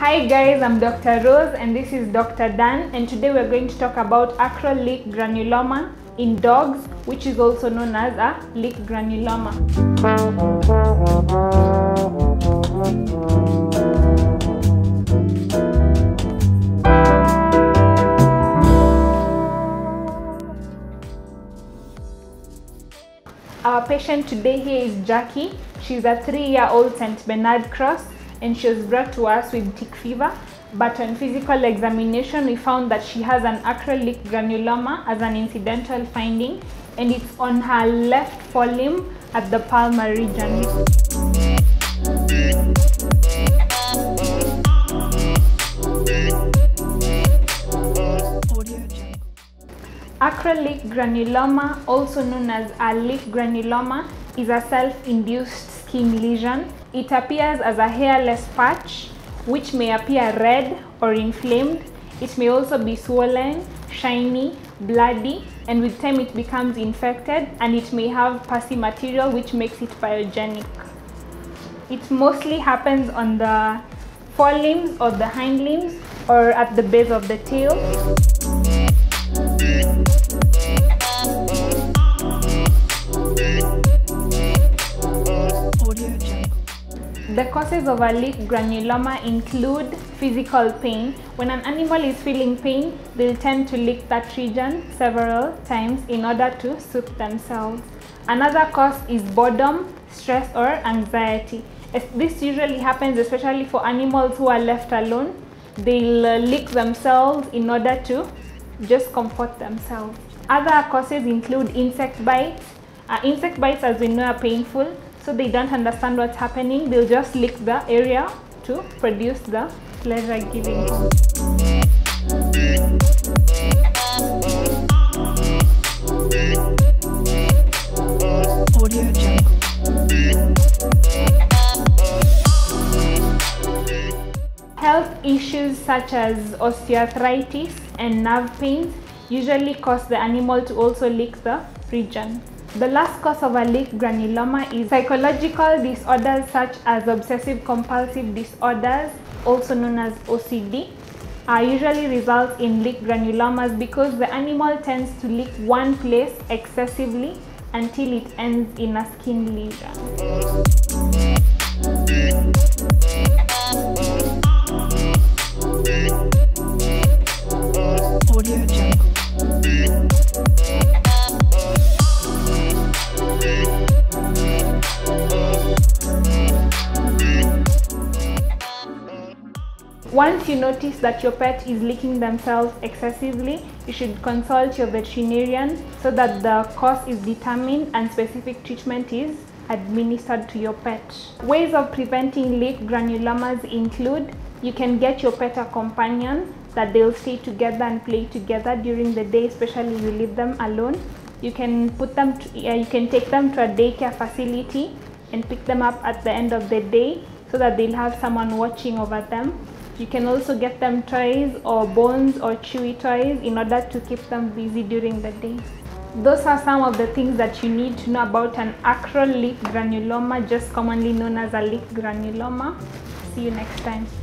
Hi guys, I'm Dr. Rose and this is Dr. Dan, and today we're going to talk about acral lick granuloma in dogs, which is also known as a lick granuloma. Our patient today here is Jackie. She's a 3-year-old Saint Bernard cross, and she was brought to us with tick fever, but on physical examination we found that she has an acral lick granuloma as an incidental finding, and it's on her left forelimb at the palmar region. Acral lick granuloma, also known as a lick granuloma, is a self-induced skin lesion. It appears as a hairless patch, which may appear red or inflamed. It may also be swollen, shiny, bloody, and with time it becomes infected, and it may have pussy material, which makes it pyogenic. It mostly happens on the forelimbs or the hindlimbs or at the base of the tail. The causes of a lick granuloma include physical pain. When an animal is feeling pain, they'll tend to lick that region several times in order to soothe themselves. Another cause is boredom, stress, or anxiety. This usually happens especially for animals who are left alone. They'll lick themselves in order to just comfort themselves. Other causes include insect bites. Insect bites, as we know, are painful. So they don't understand what's happening, they'll just lick the area to produce the pleasure giving. Health issues such as osteoarthritis and nerve pains usually cause the animal to also lick the region. The last cause of a lick granuloma is psychological disorders such as obsessive-compulsive disorders, also known as OCD, usually result in lick granulomas because the animal tends to lick one place excessively until it ends in a skin lesion. Once you notice that your pet is licking themselves excessively, you should consult your veterinarian so that the cause is determined and specific treatment is administered to your pet. Ways of preventing lick granulomas include: you can get your pet a companion that they'll stay together and play together during the day, especially if you leave them alone. You can take them to a daycare facility and pick them up at the end of the day so that they'll have someone watching over them. You can also get them toys or bones or chewy toys in order to keep them busy during the day. Those are some of the things that you need to know about an acral lick granuloma, just commonly known as a lick granuloma. See you next time.